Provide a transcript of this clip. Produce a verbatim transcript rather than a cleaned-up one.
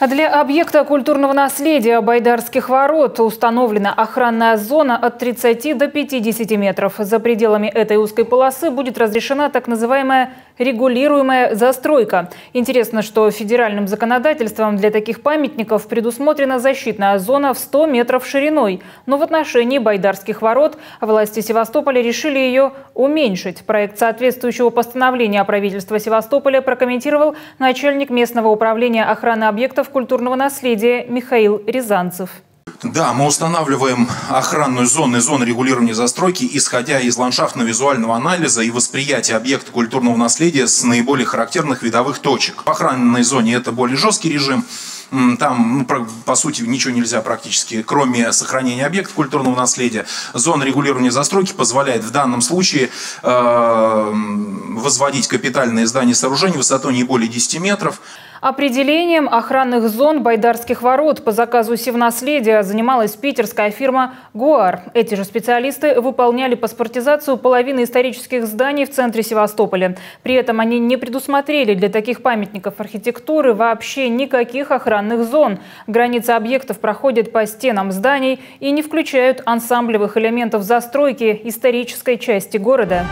Для объекта культурного наследия Байдарских ворот установлена охранная зона от тридцати до пятидесяти метров. За пределами этой узкой полосы будет разрешена так называемая регулируемая застройка. Интересно, что федеральным законодательством для таких памятников предусмотрена защитная зона в сто метров шириной. Но в отношении Байдарских ворот власти Севастополя решили ее уменьшить. Проект соответствующего постановления правительства Севастополя прокомментировал начальник местного управления охраны объектов культурного наследия Михаил Рязанцев. Да, мы устанавливаем охранную зону и зону регулирования застройки, исходя из ландшафтно-визуального анализа и восприятия объекта культурного наследия с наиболее характерных видовых точек. В охранной зоне это более жесткий режим. Там, ну, по сути, ничего нельзя практически, кроме сохранения объекта культурного наследия. Зона регулирования застройки позволяет в данном случае э, возводить капитальные здания и сооружения высотой не более десяти метров. Определением охранных зон Байдарских ворот по заказу Севнаследия занималась питерская фирма «Гуар». Эти же специалисты выполняли паспортизацию половины исторических зданий в центре Севастополя. При этом они не предусмотрели для таких памятников архитектуры вообще никаких охранных зон. Границы объектов проходят по стенам зданий и не включают ансамблевых элементов застройки исторической части города.